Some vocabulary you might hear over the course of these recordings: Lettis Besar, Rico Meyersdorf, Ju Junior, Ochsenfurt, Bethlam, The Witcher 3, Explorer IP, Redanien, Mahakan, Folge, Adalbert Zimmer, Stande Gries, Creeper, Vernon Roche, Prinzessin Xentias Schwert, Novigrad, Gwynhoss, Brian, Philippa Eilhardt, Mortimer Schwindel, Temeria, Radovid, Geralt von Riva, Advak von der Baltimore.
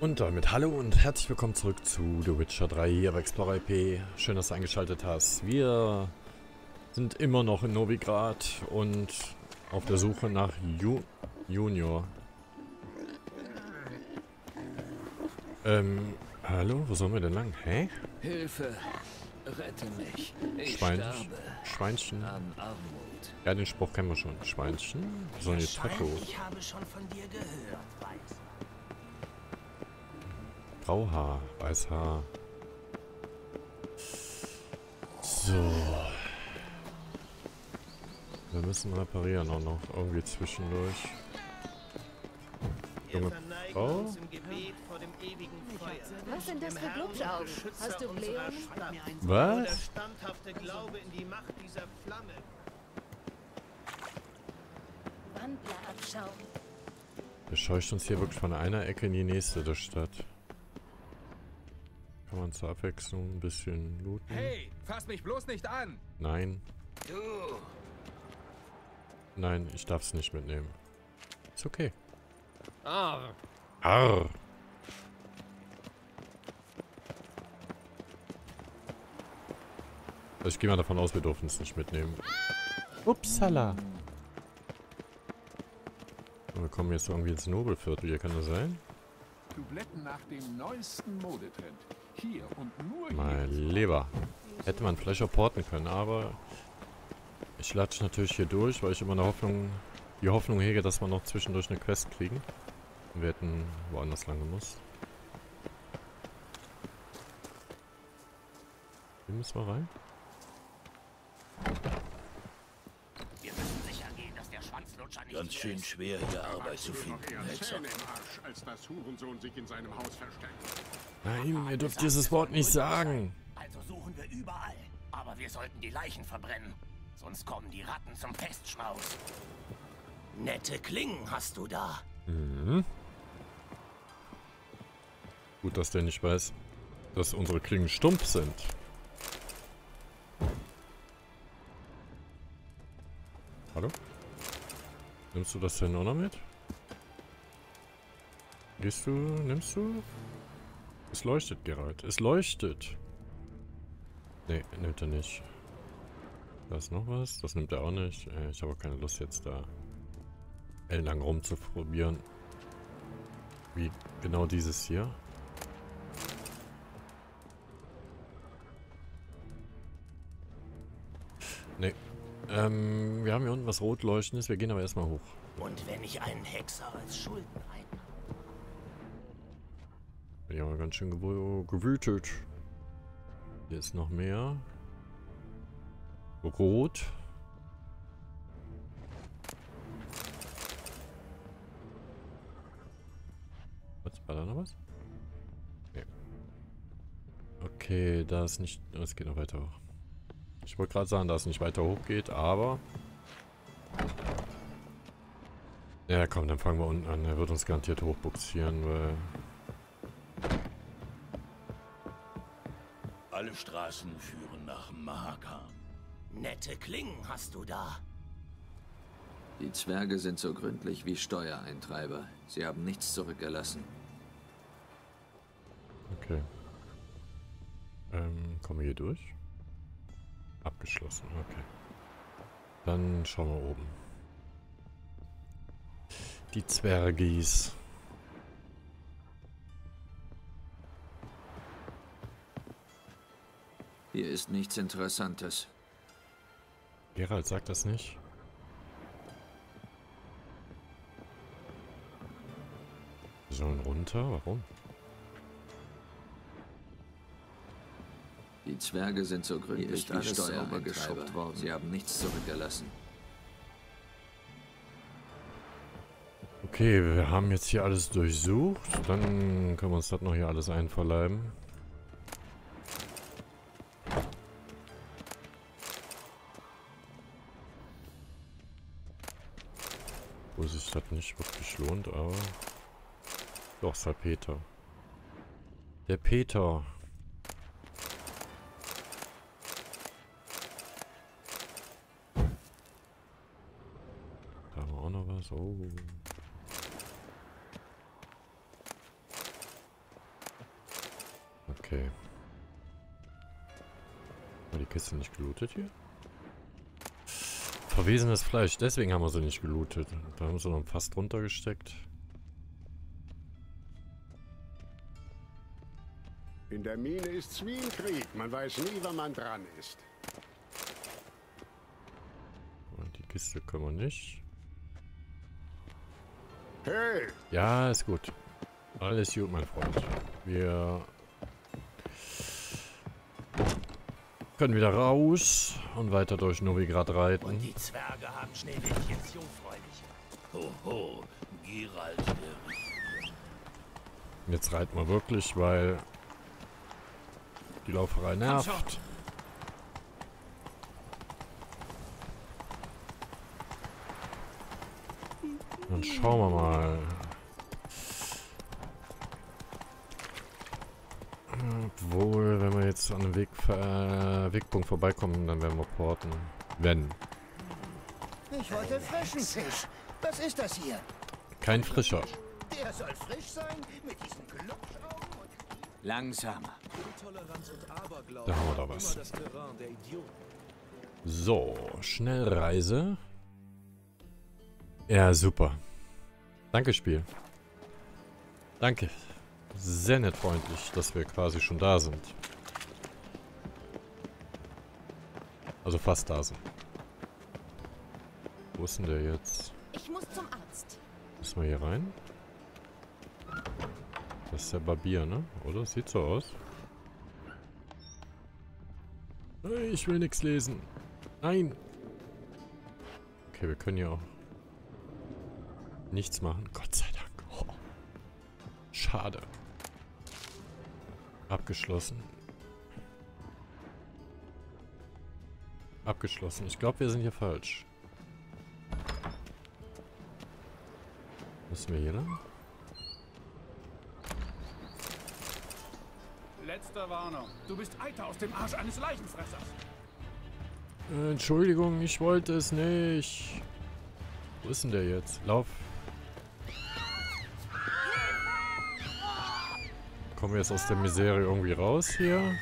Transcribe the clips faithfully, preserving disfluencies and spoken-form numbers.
Und damit hallo und herzlich willkommen zurück zu The Witcher drei hier bei Explorer I P. Schön, dass du eingeschaltet hast. Wir sind immer noch in Novigrad und auf der Suche nach Ju Junior. Ähm, hallo? Wo sollen wir denn lang? Hä? Hilfe! Rette mich! Ich Schwein sterbe Schweinchen. An Armut. Ja, den Spruch kennen wir schon. Schweinchen? Wo sollen die Tacho? Ich habe schon von dir gehört, Weiß. Grauhaar, Weißhaar. So. Wir müssen reparieren auch noch irgendwie zwischendurch. Junge Frau. Was sind das für Glubschaugen? Hast du Blähungen? Was? Der scheucht uns hier wirklich von einer Ecke in die nächste der Stadt. Kann man zur Abwechslung ein bisschen looten. Hey, fass mich bloß nicht an! Nein. Nein, ich darf es nicht mitnehmen. Ist okay. Arr. Arr. Also ich gehe mal davon aus, wir dürfen es nicht mitnehmen. Upsala. Wir kommen jetzt irgendwie ins Nobelviertel, hier kann das sein? Dubletten nach dem neuesten Modetrend. Hier und nur hier. Mein Lieber. Hätte man vielleicht auch porten können, aber ich latsche natürlich hier durch, weil ich immer eine Hoffnung, die Hoffnung hege, dass wir noch zwischendurch eine Quest kriegen. Wir hätten woanders lang gemusst. Hier müssen wir rein. Wir müssen sicher gehen, dass der Schwanzlutscher nicht ganz schön schwer hier Arbeit zu finden. Als das Hurensohn sich in seinem Haus versteckt. Nein, ihr dürft dieses Wort nicht sagen. Also suchen wir überall, aber wir sollten die Leichen verbrennen. Sonst kommen die Ratten zum Festschmaus. Nette Klingen hast du da. Mhm. Gut, dass der nicht weiß, dass unsere Klingen stumpf sind. Hallo? Nimmst du das denn auch noch mit? Gehst du? Nimmst du? Es leuchtet, Geralt. Es leuchtet. Nee, nimmt er nicht. Da ist noch was. Das nimmt er auch nicht. Ich habe keine Lust jetzt da ellenlang rumzuprobieren. Wie genau dieses hier. Nee. Ähm, wir haben hier unten was rot leuchtendes. Wir gehen aber erstmal hoch. Und wenn ich einen Hexer als Schulden einhabe. Ja, aber ganz schön gewü gewütet. Hier ist noch mehr. Rot. Was? War da noch was? Ja. Okay, da ist nicht... Es geht noch weiter hoch. Ich wollte gerade sagen, dass es nicht weiter hoch geht, aber... Ja, komm, dann fangen wir unten an. Er wird uns garantiert hochbuxieren, weil... Alle Straßen führen nach Mahakan. Nette Klingen hast du da. Die Zwerge sind so gründlich wie Steuereintreiber. Sie haben nichts zurückgelassen. Okay. Ähm, kommen wir hier durch? Abgeschlossen, okay. Dann schauen wir oben. Die Zwergis. Hier ist nichts Interessantes. Geralt sagt das nicht. Wir sollen runter? Warum? Die Zwerge sind so gründlich wie Steuereintreiber worden. Sie haben nichts zurückgelassen. Okay, wir haben jetzt hier alles durchsucht. Dann können wir uns das noch hier alles einverleiben. Wo sich das nicht wirklich lohnt, aber... Doch, es war Peter. Der Peter. Da haben wir auch noch was. Oh. Okay. War die Kiste nicht gelootet hier? Verwesenes Fleisch, deswegen haben wir sie nicht gelootet. Da haben sie noch ein Fass drunter gesteckt. In der Mine ist's wie im Krieg. Man weiß nie, wann man dran ist. Und die Kiste können wir nicht. Hey! Ja, ist gut. Alles gut, mein Freund. Wir können wieder raus und weiter durch Novigrad reiten. Und die Zwerge haben Schneewittchens jungfräulich. Hoho, Geralt der Riva. Jetzt reiten wir wirklich, weil die Lauferei nervt. Dann schauen wir mal. Obwohl, wenn wir jetzt an einem Weg, äh, Wegpunkt vorbeikommen, dann werden wir porten. Wenn. Ich wollte frischen Fisch. Was ist das hier? Kein frischer. Der soll frisch sein mit diesen Glubschaugen und langsamer. Da haben wir doch was. So, Schnellreise. Ja, super. Danke, Spiel. Danke. Sehr nett freundlich, dass wir quasi schon da sind. Also fast da sind. Wo ist denn der jetzt? Ich muss zum Arzt. Müssen wir hier rein? Das ist der Barbier, ne? Oder? Sieht so aus. Ich will nichts lesen. Nein. Okay, wir können hier auch nichts machen. Gott sei Dank. Oh. Schade. Abgeschlossen. Abgeschlossen. Ich glaube, wir sind hier falsch. Müssen wir hier lang? Letzte Warnung. Du bist Eiter aus dem Arsch eines Leichenfressers. Äh, Entschuldigung, ich wollte es nicht. Wo ist denn der jetzt? Lauf. Kommen wir jetzt aus der Misere irgendwie raus hier?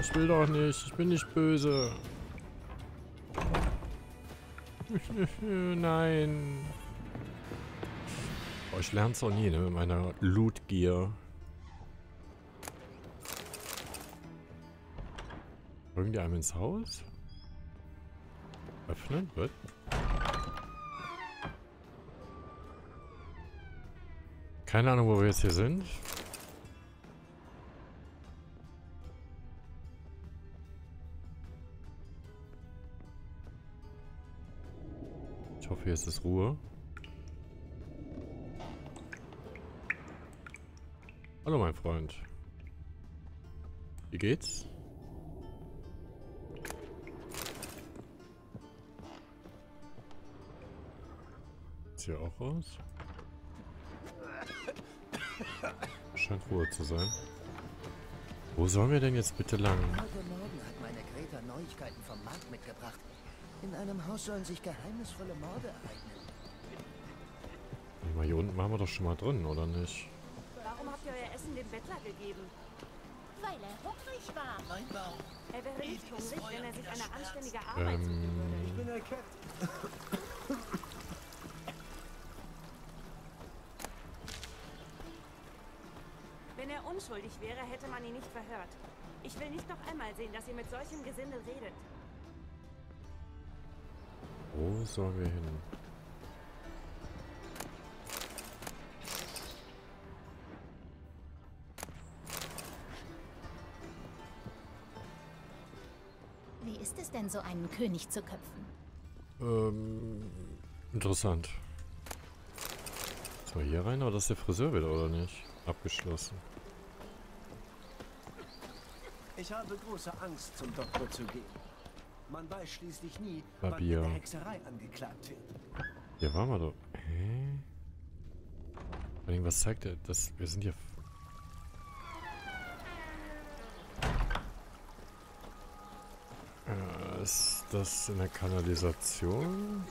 Ich will doch nicht. Ich bin nicht böse. Nein. Oh, ich lerne es auch nie, ne? Mit meiner Loot-Gear. Bringen die einem ins Haus? Öffnen? Wird? Keine Ahnung, wo wir jetzt hier sind. Ich hoffe, jetzt ist Ruhe. Hallo, mein Freund. Wie geht's? Sieht's hier auch aus? Scheint Ruhe zu sein. Wo sollen wir denn jetzt bitte lang? Heute Morgen hat meine Greta Neuigkeiten vom Markt mitgebracht. In einem Haus sollen sich geheimnisvolle Morde ereignen. Mal hier unten waren wir doch schon mal drin, oder nicht? Warum habt ihr euer Essen dem Bettler gegeben? Weil er hungrig war. Mein Bauch. Er wäre nicht hungrig, wenn er sich eine anständige Arbeit ähm. suchen würde. Ich bin erkannt. Wenn er unschuldig wäre, hätte man ihn nicht verhört. Ich will nicht noch einmal sehen, dass ihr mit solchem Gesindel redet. Wo sollen wir hin? Wie ist es denn, so einen König zu köpfen? Ähm, interessant. So, hier rein, aber das ist der Friseur wieder, oder nicht? Abgeschlossen. Ich habe große Angst, zum Doktor zu gehen. Man weiß schließlich nie, wann in der Hexerei angeklagt wird. Hier waren wir doch. Hä? Irgendwas zeigt er, dass wir sind hier. Äh, ist das in der Kanalisation?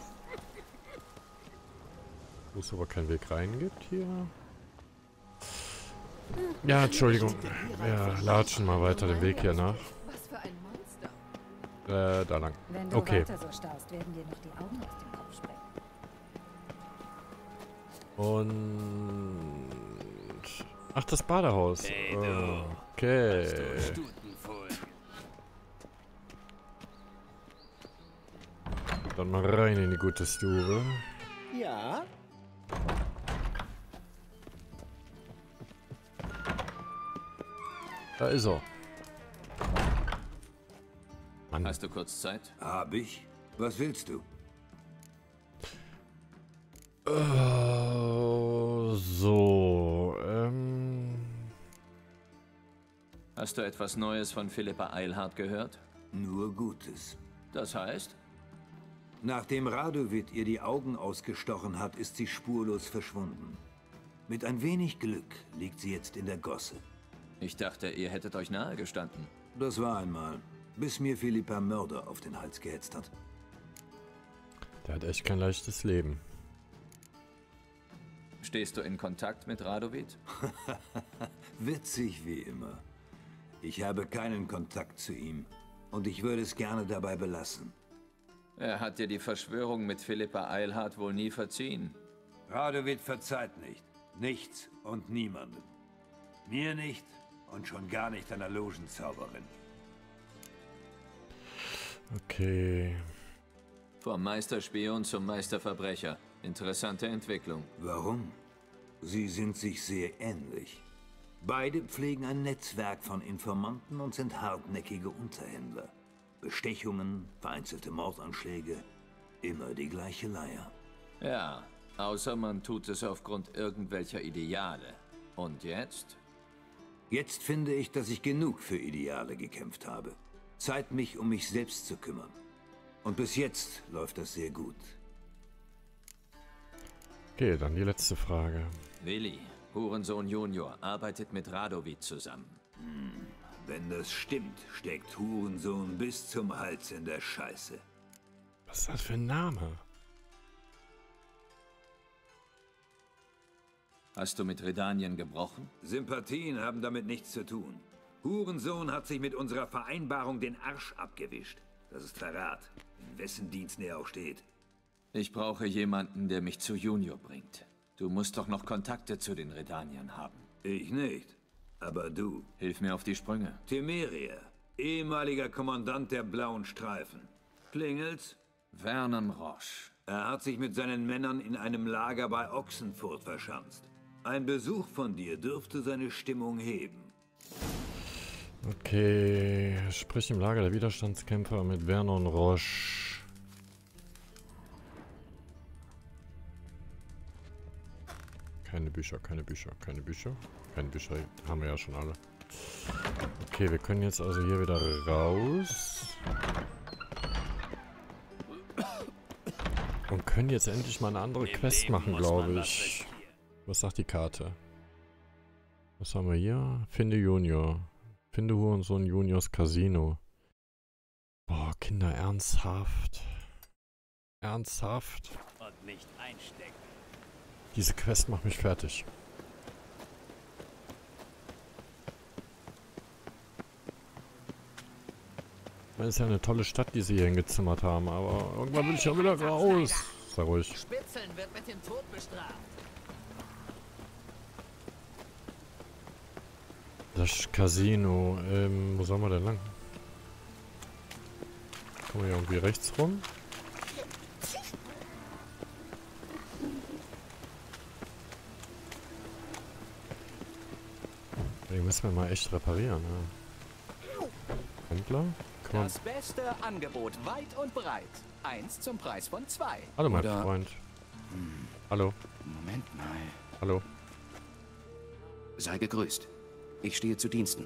Wo es aber keinen Weg rein gibt hier. Ja, Entschuldigung. Ja, latschen mal weiter den Weg hier nach. Was für ein Monster. Äh, da lang. Okay. Und... Ach, das Badehaus. Okay. Dann mal rein in die gute Stube. Ja. Da ist er. Mann. Hast du kurz Zeit? Hab ich. Was willst du? Uh, so. Ähm. Hast du etwas Neues von Philippa Eilhardt gehört? Nur Gutes. Das heißt? Nachdem Radovid ihr die Augen ausgestochen hat, ist sie spurlos verschwunden. Mit ein wenig Glück liegt sie jetzt in der Gosse. Ich dachte, ihr hättet euch nahe gestanden. Das war einmal, bis mir Philippa Mörder auf den Hals gehetzt hat. Der hat echt kein leichtes Leben. Stehst du in Kontakt mit Radovid? Witzig wie immer. Ich habe keinen Kontakt zu ihm und ich würde es gerne dabei belassen. Er hat dir die Verschwörung mit Philippa Eilhardt wohl nie verziehen. Radovid verzeiht nicht. Nichts und niemandem. Mir nicht und schon gar nicht einer Logenzauberin. Okay. Vom Meisterspion zum Meisterverbrecher. Interessante Entwicklung. Warum? Sie sind sich sehr ähnlich. Beide pflegen ein Netzwerk von Informanten und sind hartnäckige Unterhändler. Bestechungen, vereinzelte Mordanschläge, immer die gleiche Leier. Ja, außer man tut es aufgrund irgendwelcher Ideale. Und jetzt? Jetzt finde ich, dass ich genug für Ideale gekämpft habe. Zeit, mich um mich selbst zu kümmern. Und bis jetzt läuft das sehr gut. Okay, dann die letzte Frage. Willi, Hurensohn Junior, arbeitet mit Radovid zusammen. Hm. Wenn das stimmt, steckt Hurensohn bis zum Hals in der Scheiße. Was ist das für ein Name? Hast du mit Redanien gebrochen? Sympathien haben damit nichts zu tun. Hurensohn hat sich mit unserer Vereinbarung den Arsch abgewischt. Das ist Verrat, in wessen Diensten er auch steht. Ich brauche jemanden, der mich zu Junior bringt. Du musst doch noch Kontakte zu den Redaniern haben. Ich nicht. Aber du... Hilf mir auf die Sprünge. Temeria, ehemaliger Kommandant der Blauen Streifen. Klingelt's? Vernon Roche. Er hat sich mit seinen Männern in einem Lager bei Ochsenfurt verschanzt. Ein Besuch von dir dürfte seine Stimmung heben. Okay, sprich im Lager der Widerstandskämpfer mit Vernon Roche. Keine Bücher, keine Bücher, keine Bücher. Keine Bücher, haben wir ja schon alle. Okay, wir können jetzt also hier wieder raus. Und können jetzt endlich mal eine andere Quest machen, glaube ich. Was sagt die Karte? Was haben wir hier? Finde Junior. Finde Hurensohn Juniors Casino. Boah, Kinder, ernsthaft. Ernsthaft. Und nicht einstecken. Diese Quest macht mich fertig. Das ist ja eine tolle Stadt, die sie hier hingezimmert haben, aber irgendwann will ich ja wieder raus. Sei ruhig. Spitzeln wird mit dem Tod bestraft. Das Casino. Ähm, wo sollen wir denn lang? Kommen wir hier irgendwie rechts rum? Den müssen wir mal echt reparieren. Ja. Händler? Das beste Angebot weit und breit. Eins zum Preis von zwei. Hallo, mein Oder Freund. Hm. Hallo. Moment mal. Hallo. Sei gegrüßt. Ich stehe zu Diensten.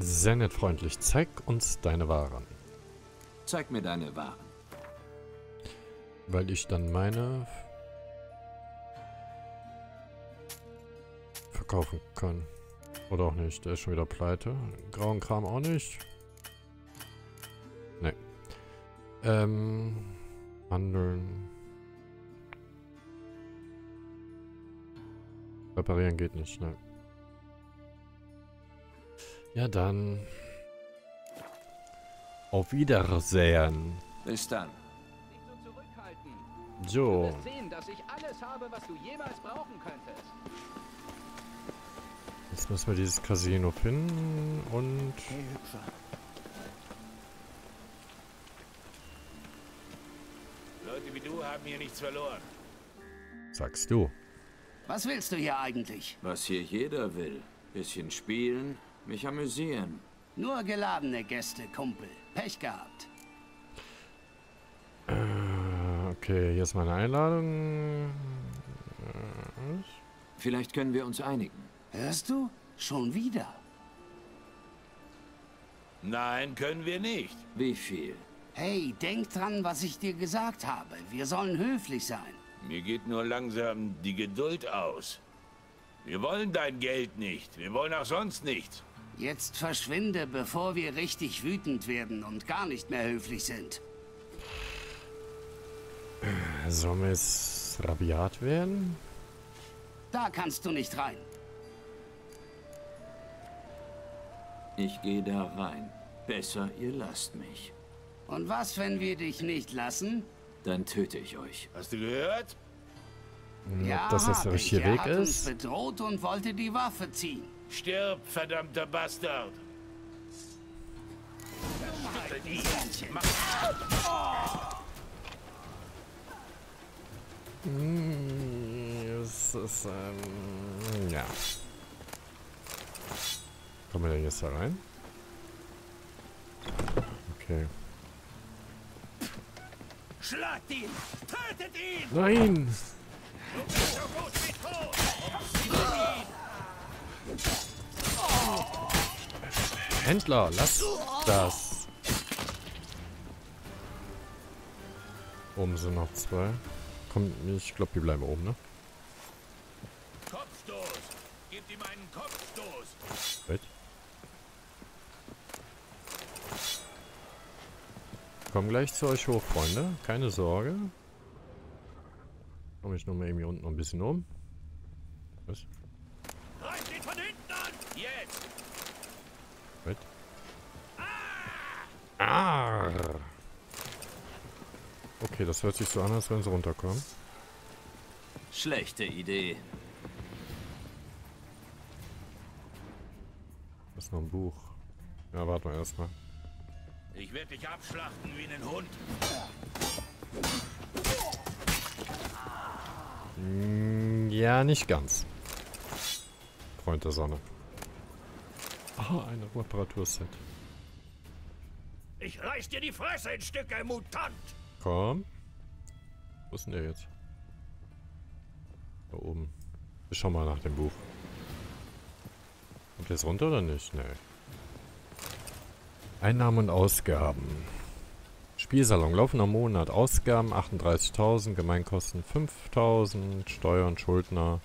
Sehr nett freundlich. Zeig uns deine Waren. Zeig mir deine Waren. Weil ich dann meine verkaufen kann. Oder auch nicht. Der ist schon wieder pleite. Grauen Kram auch nicht. Nee. Ähm. Handeln. Reparieren geht nicht, ne? Ja dann. Auf Wiedersehen. Bis dann. So. Jetzt müssen wir dieses Casino finden und... Leute wie du haben hier nichts verloren. Sagst du. Was willst du hier eigentlich? Was hier jeder will. Bisschen spielen, mich amüsieren. Nur geladene Gäste, Kumpel. Pech gehabt. Okay, hier ist meine Einladung. Vielleicht können wir uns einigen. Hörst du? Schon wieder? Nein, können wir nicht. Wie viel? Hey, denk dran, was ich dir gesagt habe. Wir sollen höflich sein. Mir geht nur langsam die Geduld aus. Wir wollen dein Geld nicht. Wir wollen auch sonst nichts. Jetzt verschwinde, bevor wir richtig wütend werden und gar nicht mehr höflich sind. Sollen wir jetzt rabiat werden? Da kannst du nicht rein. Ich gehe da rein. Besser, ihr lasst mich. Und was, wenn wir dich nicht lassen? Dann töte ich euch. Hast du gehört? Ja, dass das der richtige Weg ist. Er hat uns bedroht und wollte die Waffe ziehen. Stirb, verdammter Bastard! Das ist, ähm, ja. Kommen wir denn jetzt da rein? Okay. Schlagt ihn! Tötet ihn! Nein! Du bist so gut wie tot! Ihn! Händler, lass das! Oben sind noch zwei. Ich glaube, die bleiben oben, ne? Kopfstoß! Gebt ihm einen Kopfstoß! Wait. Komm gleich zu euch hoch, Freunde. Keine Sorge. Komm ich nochmal eben hier unten noch ein bisschen um. Was? Reißt ihn von hinten an! Jetzt! Wait. Ah! Ah! Okay, das hört sich so an, als wenn sie runterkommen. Schlechte Idee. Das ist noch ein Buch. Ja, warten wir erstmal. Ich werde dich abschlachten wie einen Hund. Ja, nicht ganz. Freund der Sonne. Oh, ein Reparaturset. Ich reiß dir die Fresse in Stücke, Mutant! Komm. Wo ist denn der jetzt? Da oben. Ich schau mal nach dem Buch. Kommt der jetzt runter oder nicht? Nee. Einnahmen und Ausgaben. Spielsalon. Laufender Monat. Ausgaben achtunddreißigtausend. Gemeinkosten fünftausend. Steuern, Schuldner.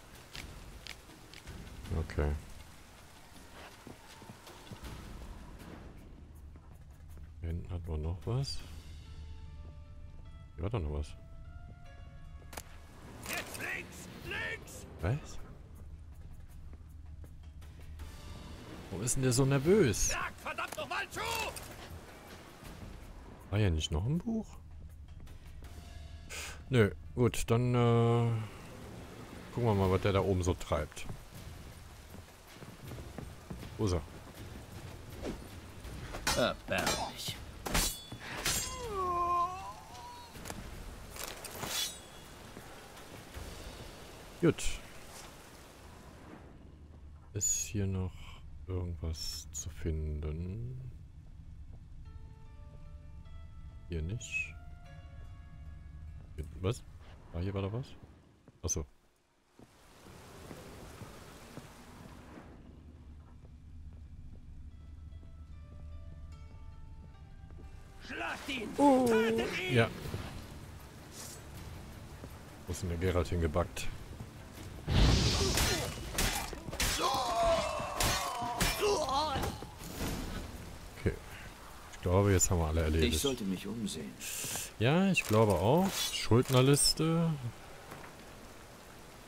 Okay. Hier hinten hat man noch was. Hier war doch noch was. Jetzt links, links. Was? Warum ist denn der so nervös? Sag verdammt noch mal zu! War ja nicht noch ein Buch? Nö, gut, dann äh, gucken wir mal, was der da oben so treibt. Wo ist er? Erbärmlich. Gut. Ist hier noch irgendwas zu finden? Hier nicht. Was? Ah, hier war da was? Achso. Schlacht ihn! Oh. Tötet ihn! Ja. Wo ist denn der Geralt hingebackt? Ich glaube, jetzt haben wir alle erledigt. Ich sollte mich umsehen. Ja, ich glaube auch. Schuldnerliste.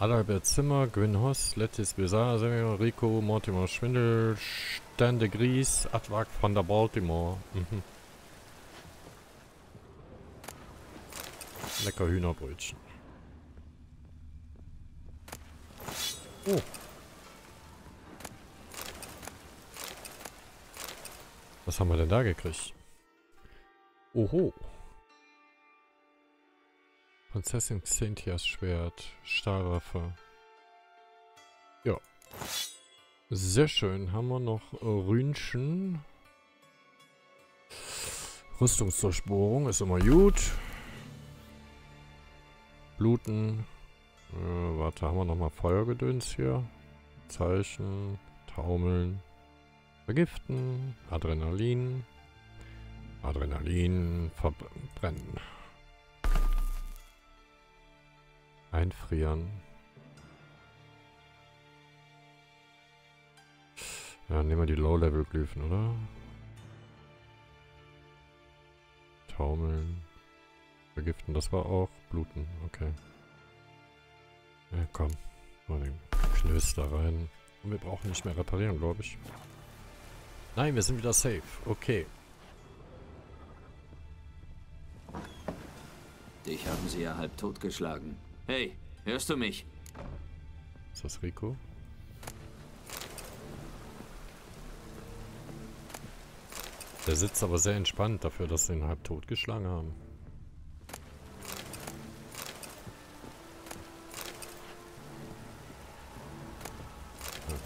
Adalbert Zimmer, Gwynhoss, Lettis Besar, Rico, Mortimer Schwindel, Stande Gries, Advak von der Baltimore. Mhm. Lecker Hühnerbrötchen. Oh. Was haben wir denn da gekriegt? Oho. Prinzessin Xentias Schwert. Stahlwaffe. Ja. Sehr schön. Haben wir noch Rühnchen. Rüstungsdurchbohrung ist immer gut. Bluten. Äh, warte, haben wir nochmal Feuergedöns hier? Zeichen. Taumeln. Vergiften. Adrenalin. Adrenalin. Verbrennen. Einfrieren. Ja, nehmen wir die Low-Level-Glyphen, oder? Taumeln. Vergiften, das war auch. Bluten, okay. Ja, komm. Nur den Knöß da rein. Und wir brauchen nicht mehr reparieren, glaube ich. Nein, wir sind wieder safe. Okay. Dich haben sie ja halb totgeschlagen. Hey, hörst du mich? Ist das Rico? Der sitzt aber sehr entspannt dafür, dass sie ihn halb totgeschlagen haben.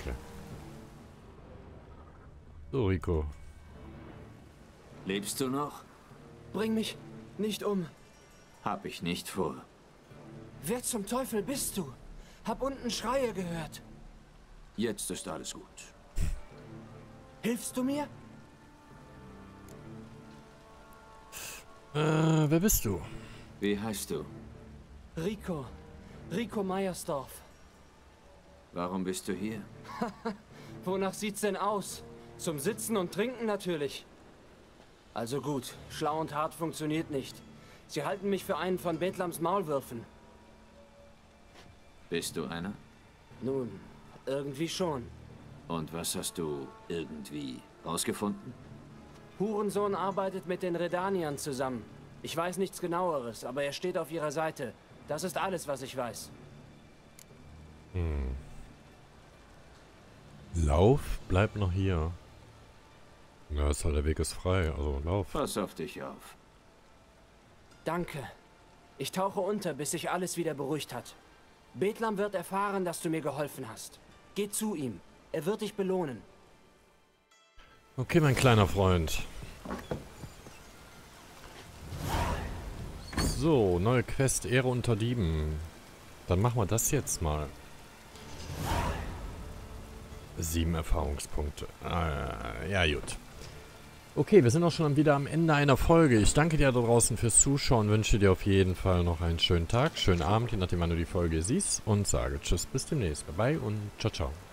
Okay. So, Rico. Lebst du noch? Bring mich nicht um. Hab ich nicht vor. Wer zum Teufel bist du? Hab unten Schreie gehört. Jetzt ist alles gut. Hilfst du mir? Äh, wer bist du? Wie heißt du? Rico. Rico Meyersdorf. Warum bist du hier? Wonach sieht's denn aus? Zum Sitzen und Trinken natürlich. Also gut, schlau und hart funktioniert nicht. Sie halten mich für einen von Bethlams Maulwürfen. Bist du einer? Nun, irgendwie schon. Und was hast du irgendwie rausgefunden? Hurensohn arbeitet mit den Redaniern zusammen. Ich weiß nichts Genaueres, aber er steht auf ihrer Seite. Das ist alles, was ich weiß. Hm. Lauf, bleib noch hier. Na, ist halt, der Weg ist frei, also lauf. Pass auf dich auf. Danke. Ich tauche unter, bis sich alles wieder beruhigt hat. Bethlam wird erfahren, dass du mir geholfen hast. Geh zu ihm. Er wird dich belohnen. Okay, mein kleiner Freund. So, neue Quest, Ehre unter Dieben. Dann machen wir das jetzt mal. Sieben Erfahrungspunkte. Äh, ja, gut. Okay, wir sind auch schon wieder am Ende einer Folge. Ich danke dir da draußen fürs Zuschauen, wünsche dir auf jeden Fall noch einen schönen Tag, schönen Abend, je nachdem wann du die Folge siehst, und sage Tschüss, bis demnächst. Bye bye und ciao, ciao.